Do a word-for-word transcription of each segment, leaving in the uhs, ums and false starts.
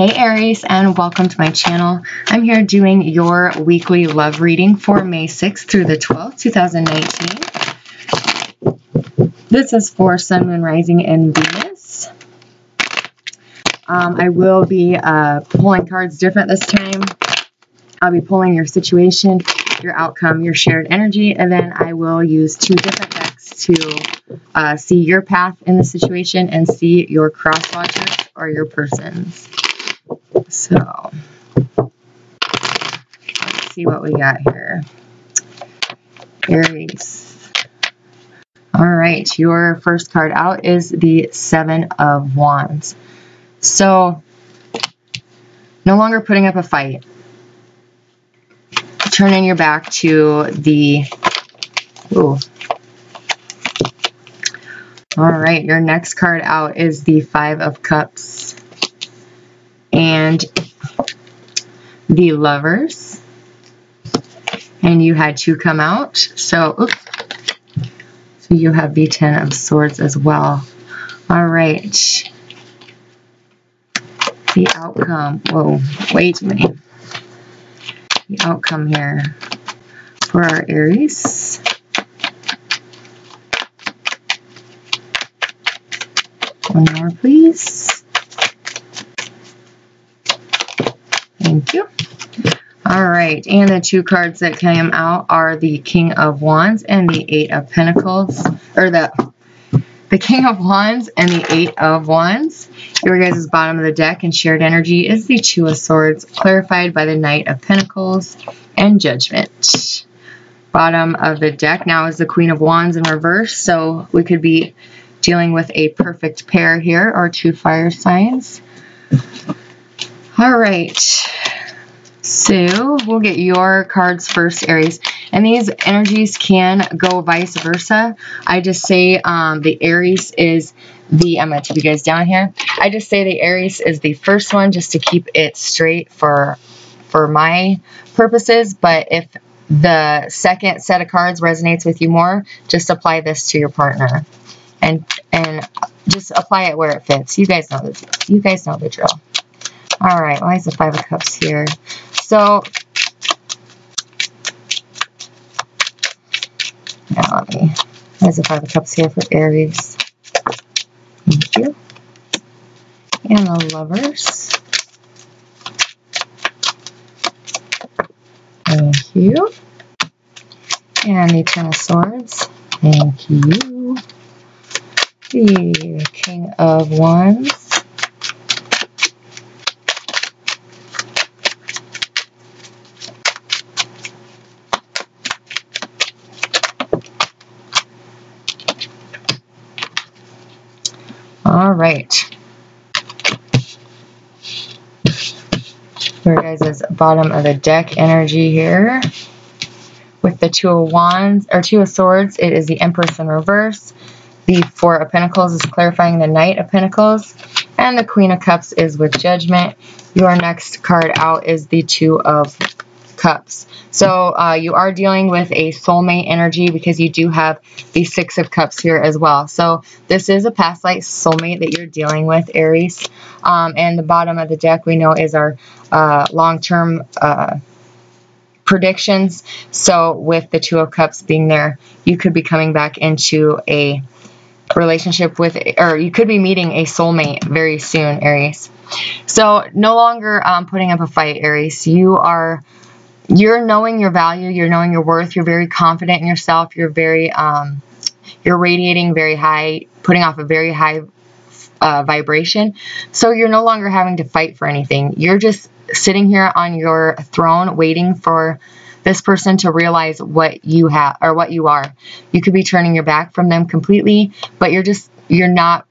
Hey Aries, and welcome to my channel. I'm here doing your weekly love reading for May sixth through the twelfth, two thousand nineteen. This is for Sun, Moon, Rising, and Venus. Um, I will be uh, pulling cards different this time. I'll be pulling your situation, your outcome, your shared energy, and then I will use two different decks to uh, see your path in the situation and see your cross-watchers or your persons. So, let's see what we got here. Aries. All right, your first card out is the Seven of Wands. So, no longer putting up a fight. Turning your back to the... Ooh. All right, your next card out is the Five of Cups. And the Lovers, and you had two come out, so oops. So you have the Ten of Swords as well. All right, the outcome. Whoa, way too many. The outcome here for our Aries. One more, please. Thank you. All right, and the two cards that came out are the King of Wands and the Eight of Pentacles, or the the King of Wands and the Eight of Wands. Your guys' bottom of the deck and shared energy is the Two of Swords, clarified by the Knight of Pentacles and Judgment. Bottom of the deck now is the Queen of Wands in reverse, so we could be dealing with a perfect pair here, or two fire signs. All right, so we'll get your cards first, Aries. And these energies can go vice versa. I just say um, the Aries is the, I'm going to tip you guys down here. I just say the Aries is the first one just to keep it straight for, for my purposes. But if the second set of cards resonates with you more, just apply this to your partner. And, and just apply it where it fits. You guys know the, you guys know the drill. All right, why is the Five of Cups here? So, now let me, why is the Five of Cups here for Aries? Thank you. And the Lovers. Thank you. And the Ten of Swords. Thank you. The King of Wands. All right, your guys' bottom of the deck energy here with the Two of Wands or Two of Swords. It is the Empress in reverse. The Four of Pentacles is clarifying the Knight of Pentacles, and the Queen of Cups is with Judgment. Your next card out is the Two of Cups. So uh, you are dealing with a soulmate energy because you do have the Six of Cups here as well. So this is a past life soulmate that you're dealing with, Aries. Um, and the bottom of the deck we know is our uh, long-term uh, predictions. So with the Two of Cups being there, you could be coming back into a relationship with, or you could be meeting a soulmate very soon, Aries. So no longer um, putting up a fight, Aries. You are... You're knowing your value, you're knowing your worth, you're very confident in yourself, you're very, um, you're radiating very high, putting off a very high uh, vibration. So you're no longer having to fight for anything. You're just sitting here on your throne waiting for this person to realize what you have, or what you are. You could be turning your back from them completely, but you're just, you're not,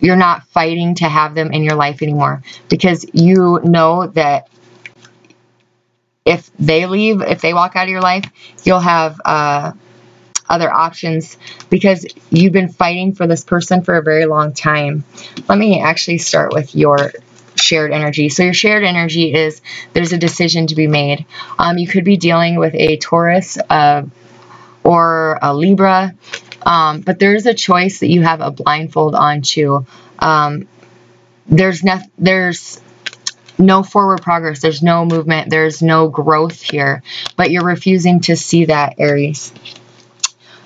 you're not fighting to have them in your life anymore, because you know that if they leave, if they walk out of your life, you'll have uh, other options because you've been fighting for this person for a very long time. Let me actually start with your shared energy. So your shared energy is there's a decision to be made. Um, you could be dealing with a Taurus uh, or a Libra, um, but there's a choice that you have a blindfold on to. Um, there's nothing, there's no forward progress. There's no movement. There's no growth here, but you're refusing to see that, Aries.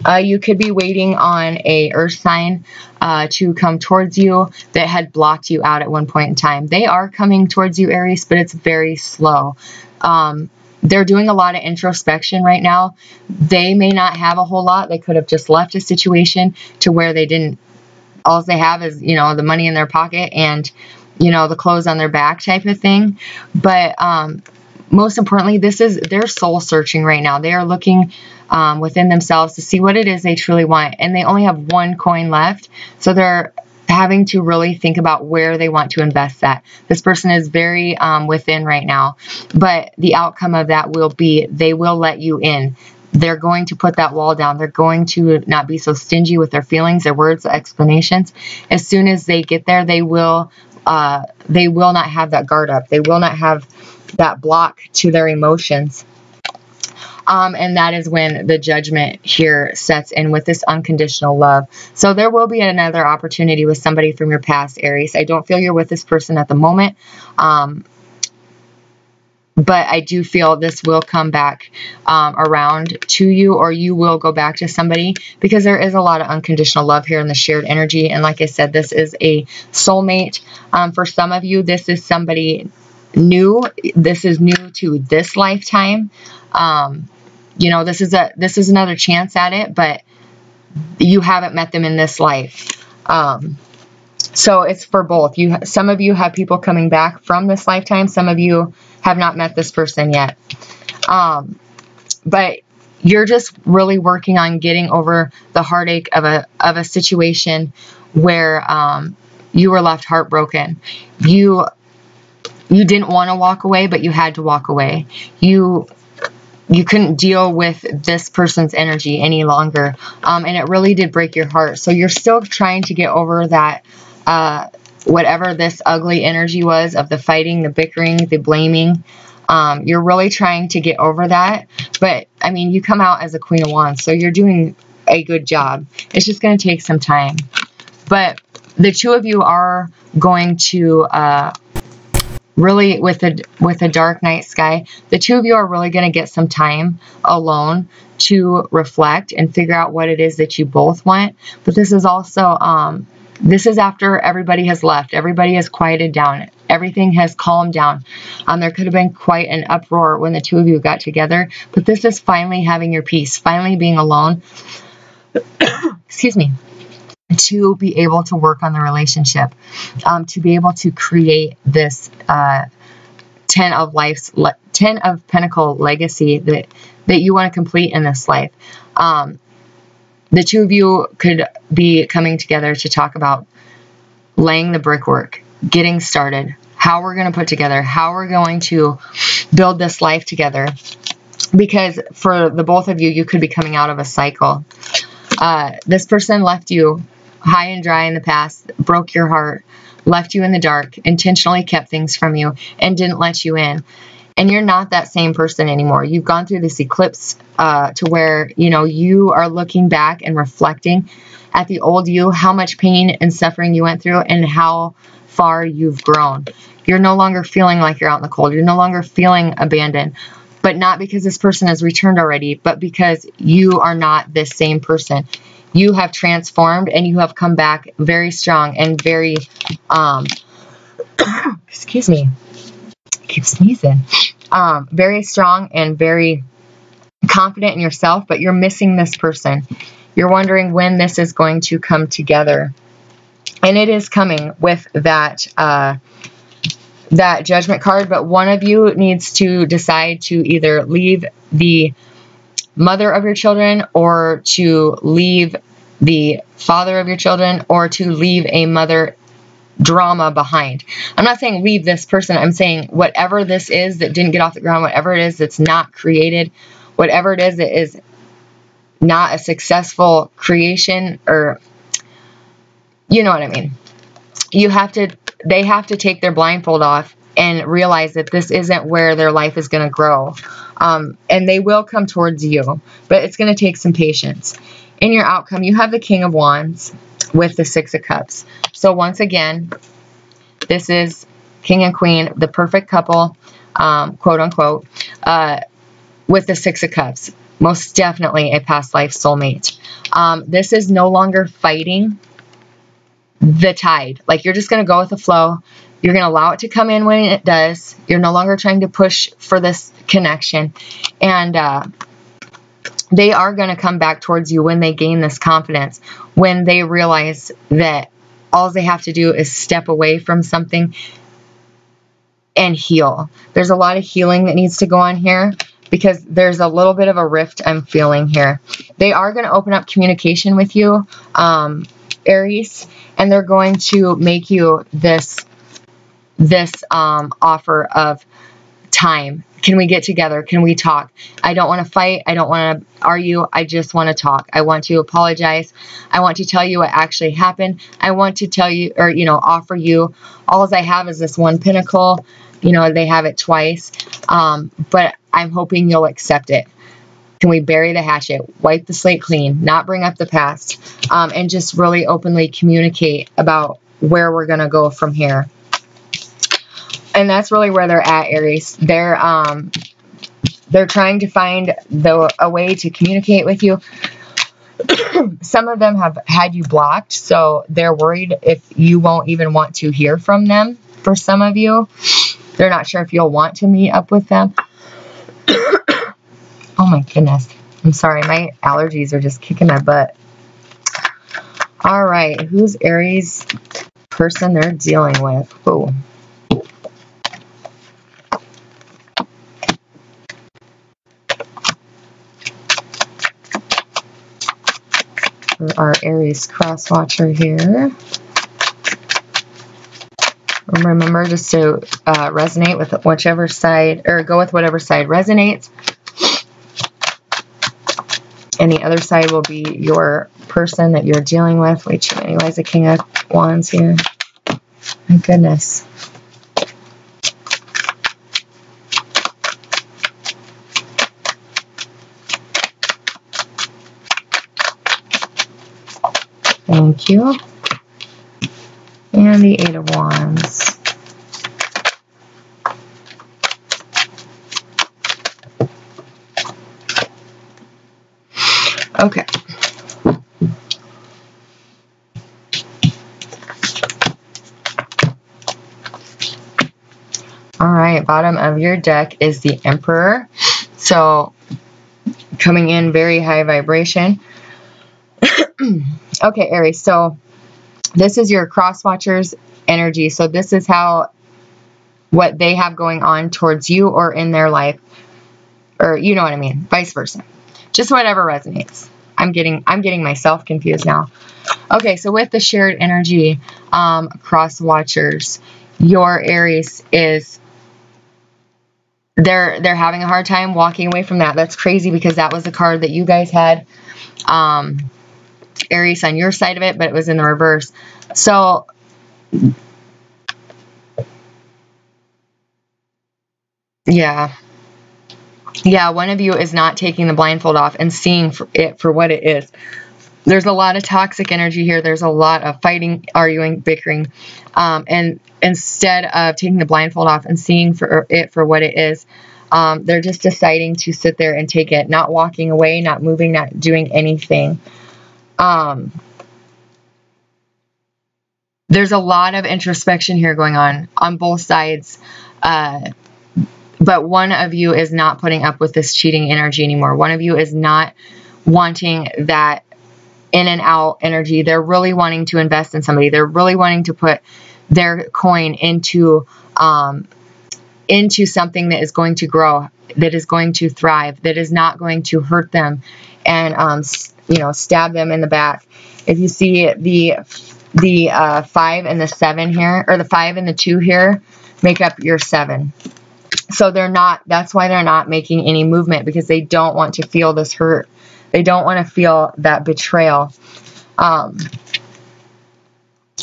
Uh, you could be waiting on a earth sign uh, to come towards you that had blocked you out at one point in time. They are coming towards you, Aries, but it's very slow. Um, they're doing a lot of introspection right now. They may not have a whole lot. They could have just left a situation to where they didn't. All they have is, you know, the money in their pocket and, you know, the clothes on their back type of thing. But um, most importantly, this is their soul searching right now. They are looking um, within themselves to see what it is they truly want. And they only have one coin left. So they're having to really think about where they want to invest that. This person is very um, within right now. But the outcome of that will be they will let you in. They're going to put that wall down. They're going to not be so stingy with their feelings, their words, explanations. As soon as they get there, they will uh, they will not have that guard up. They will not have that block to their emotions. Um, and that is when the judgment here sets in with this unconditional love. So there will be another opportunity with somebody from your past, Aries. I don't feel you're with this person at the moment. Um, But I do feel this will come back um, around to you, or you will go back to somebody, because there is a lot of unconditional love here in the shared energy. And like I said, this is a soulmate. Um, for some of you, this is somebody new. This is new to this lifetime. Um, you know, this is a this is another chance at it, but you haven't met them in this life. Um, so it's for both. You, some of you have people coming back from this lifetime. Some of you have not met this person yet. Um, but you're just really working on getting over the heartache of a, of a situation where um, you were left heartbroken. You, you didn't want to walk away, but you had to walk away. You... You couldn't deal with this person's energy any longer. Um, and it really did break your heart. So you're still trying to get over that, uh, whatever this ugly energy was of the fighting, the bickering, the blaming. Um, you're really trying to get over that. But, I mean, you come out as a Queen of Wands, so you're doing a good job. It's just going to take some time. But the two of you are going to... Uh, Really, with a, with a dark night sky, the two of you are really going to get some time alone to reflect and figure out what it is that you both want. But this is also, um, this is after everybody has left. Everybody has quieted down. Everything has calmed down. Um, there could have been quite an uproar when the two of you got together. But this is finally having your peace, finally being alone. Excuse me. To be able to work on the relationship, um, to be able to create this uh, ten of life's le ten of Pentacle legacy that that you want to complete in this life. Um, the two of you could be coming together to talk about laying the brickwork, getting started, how we're going to put together, how we're going to build this life together. Because for the both of you, you could be coming out of a cycle. Uh, this person left you high and dry in the past, broke your heart, left you in the dark, intentionally kept things from you, and didn't let you in. And you're not that same person anymore. You've gone through this eclipse uh, to where, you know, you are looking back and reflecting at the old you, how much pain and suffering you went through, and how far you've grown. You're no longer feeling like you're out in the cold. You're no longer feeling abandoned. But not because this person has returned already, but because you are not this same person. You have transformed and you have come back very strong and very, um, excuse me, I keep sneezing, um, very strong and very confident in yourself, but you're missing this person. You're wondering when this is going to come together. And it is coming with that, uh, that judgment card, but one of you needs to decide to either leave the mother of your children, or to leave the father of your children, or to leave a mother drama behind. I'm not saying leave this person. I'm saying whatever this is that didn't get off the ground, whatever it is that's not created, whatever it is that is not a successful creation, or you know what I mean. You have to They have to take their blindfold off and realize that this isn't where their life is going to grow. Um, and they will come towards you, but it's going to take some patience. In your outcome, you have the King of Wands with the Six of Cups. So once again, this is king and queen, the perfect couple, um, quote unquote, uh, with the Six of Cups. Most definitely a past life soulmate. Um, this is no longer fighting the tide. Like, you're just going to go with the flow. You're going to allow it to come in when it does. You're no longer trying to push for this connection. And uh, they are going to come back towards you when they gain this confidence, when they realize that all they have to do is step away from something and heal. There's a lot of healing that needs to go on here, because there's a little bit of a rift I'm feeling here. They are going to open up communication with you, um, Aries, and they're going to make you this, this um, offer of time. Can we get together? Can we talk? I don't want to fight. I don't want to argue. I just want to talk. I want to apologize. I want to tell you what actually happened. I want to tell you, or, you know, offer you, all I have is this one pinnacle. You know, they have it twice. Um, but I'm hoping you'll accept it. Can we bury the hatchet, wipe the slate clean, not bring up the past, um, and just really openly communicate about where we're going to go from here. And that's really where they're at, Aries. They're, um, they're trying to find the, a way to communicate with you. Some of them have had you blocked, so they're worried if you won't even want to hear from them. For some of you, they're not sure if you'll want to meet up with them. Oh my goodness. I'm sorry. My allergies are just kicking my butt. All right. Who's Aries person they're dealing with? Whoa. For our Aries cross watcher here. Remember just to uh, resonate with whichever side, or go with whatever side resonates. And the other side will be your person that you're dealing with. Wait, too many ways, the King of Wands here. My goodness. Thank you. And the Eight of Wands. Okay. All right, bottom of your deck is the Emperor. So coming in very high vibration. Okay, Aries, so this is your cross watchers energy. So this is how, what they have going on towards you or in their life, or you know what I mean, vice versa. Just whatever resonates. I'm getting, I'm getting myself confused now. Okay. So with the shared energy, um, cross watchers, your Aries is, they're, they're having a hard time walking away from that. That's crazy, because that was the card that you guys had, um, Aries, on your side of it, but it was in the reverse. So yeah. Yeah. One of you is not taking the blindfold off and seeing for it for what it is. There's a lot of toxic energy here. There's a lot of fighting, arguing, bickering. Um, and instead of taking the blindfold off and seeing for it for what it is, um, they're just deciding to sit there and take it, not walking away, not moving, not doing anything. Um, there's a lot of introspection here going on, on both sides. Uh, but one of you is not putting up with this cheating energy anymore. One of you is not wanting that in and out energy. They're really wanting to invest in somebody. They're really wanting to put their coin into, um, into something that is going to grow, that is going to thrive, that is not going to hurt them and, um, you know, stab them in the back. If you see the, the, uh, five and the seven here, or the five and the two here, make up your seven. So they're not, that's why they're not making any movement, because they don't want to feel this hurt. They don't want to feel that betrayal. Um,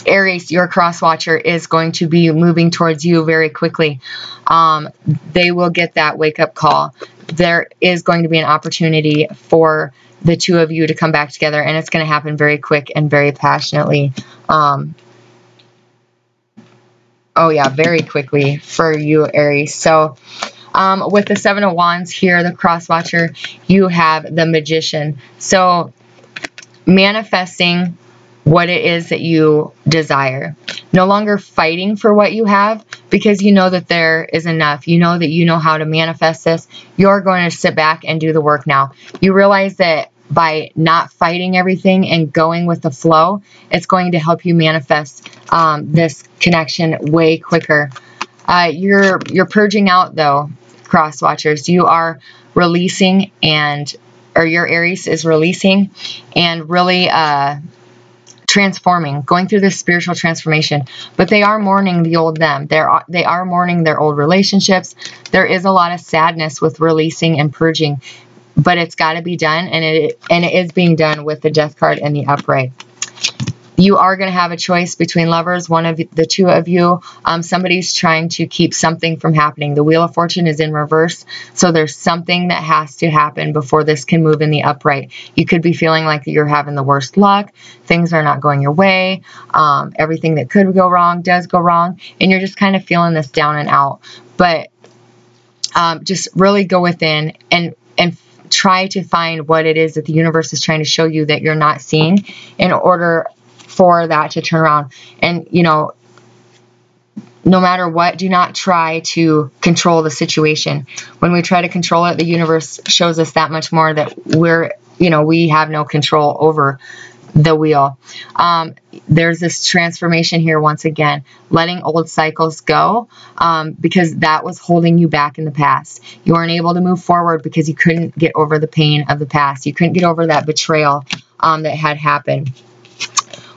Aries, your cross watcher is going to be moving towards you very quickly. Um, they will get that wake up call. There is going to be an opportunity for the two of you to come back together, and it's going to happen very quick and very passionately. Um, Oh yeah, very quickly for you, Aries. So um, with the Seven of Wands here, the Cross Watcher, you have the Magician. So manifesting what it is that you desire. No longer fighting for what you have, because you know that there is enough. You know that you know how to manifest this. You're going to sit back and do the work now. You realize that by not fighting everything and going with the flow, it's going to help you manifest um, this connection way quicker. Uh, you're you're purging out, though, Cross Watchers. You are releasing, and or your Aries is releasing and really uh, transforming, going through this spiritual transformation. But they are mourning the old them. They're, they are mourning their old relationships. There is a lot of sadness with releasing and purging, but it's got to be done, and it and it is being done with the Death card and the Upright. You are going to have a choice between lovers, one of the two of you. Um, somebody's trying to keep something from happening. The Wheel of Fortune is in reverse, so there's something that has to happen before this can move in the Upright. You could be feeling like you're having the worst luck, things are not going your way, um, everything that could go wrong does go wrong, and you're just kind of feeling this down and out. But um, just really go within and and try to find what it is that the universe is trying to show you that you're not seeing in order for that to turn around. And, you know, no matter what, do not try to control the situation. When we try to control it, the universe shows us that much more that we're, you know, we have no control over the wheel. Um, there's this transformation here once again, letting old cycles go, um, because that was holding you back in the past. You weren't able to move forward because you couldn't get over the pain of the past. You couldn't get over that betrayal um, that had happened.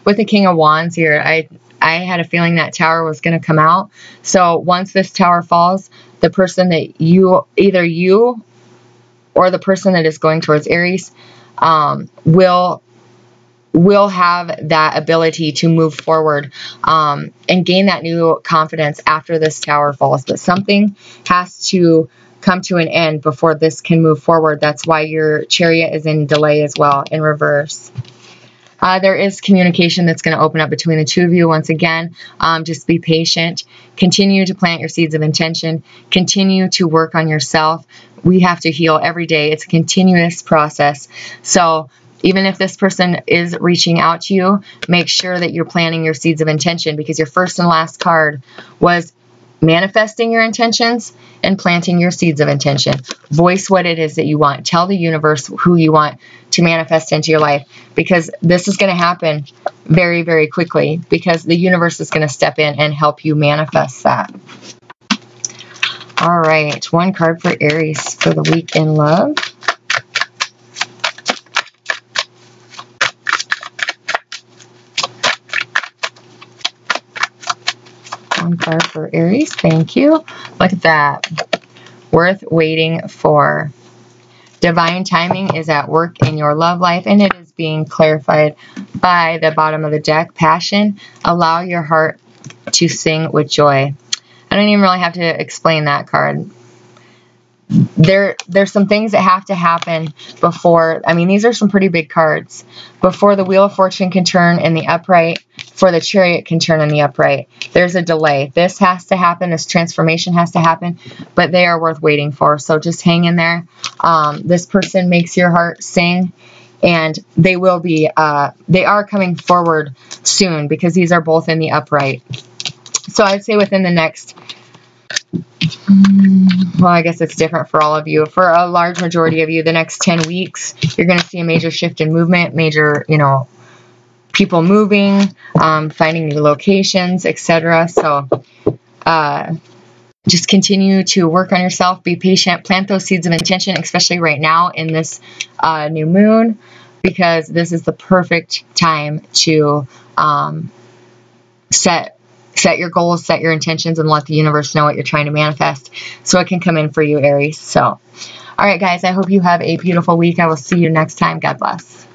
With the King of Wands here, I, I had a feeling that tower was going to come out. So once this tower falls, the person that you, either you or the person that is going towards Aries, um, will... will have that ability to move forward um, and gain that new confidence after this tower falls. But something has to come to an end before this can move forward. That's why your Chariot is in delay as well, in reverse. Uh, there is communication that's going to open up between the two of you once again. Um, just be patient. Continue to plant your seeds of intention. Continue to work on yourself. We have to heal every day. It's a continuous process. So even if this person is reaching out to you, make sure that you're planting your seeds of intention, because your first and last card was manifesting your intentions and planting your seeds of intention. Voice what it is that you want. Tell the universe who you want to manifest into your life, because this is going to happen very, very quickly, because the universe is going to step in and help you manifest that. All right, one card for Aries for the week in love. Card for Aries. Thank you. Look at that. Worth waiting for. Divine timing is at work in your love life, and it is being clarified by the bottom of the deck. Passion. Allow your heart to sing with joy. I don't even really have to explain that card. There, there's some things that have to happen before, I mean, these are some pretty big cards, before the Wheel of Fortune can turn in the Upright, before the Chariot can turn in the Upright. There's a delay. This has to happen. This transformation has to happen, but they are worth waiting for. So just hang in there. Um, this person makes your heart sing, and they will be, uh, they are coming forward soon, because these are both in the Upright. So I'd say within the next, well, I guess it's different for all of you. For a large majority of you, the next ten weeks, you're going to see a major shift in movement, major, you know, people moving, um, finding new locations, et cetera. So uh, just continue to work on yourself, be patient, plant those seeds of intention, especially right now in this uh, new moon, because this is the perfect time to um, set Set your goals, set your intentions, and let the universe know what you're trying to manifest so it can come in for you, Aries. So, all right, guys, I hope you have a beautiful week. I will see you next time. God bless.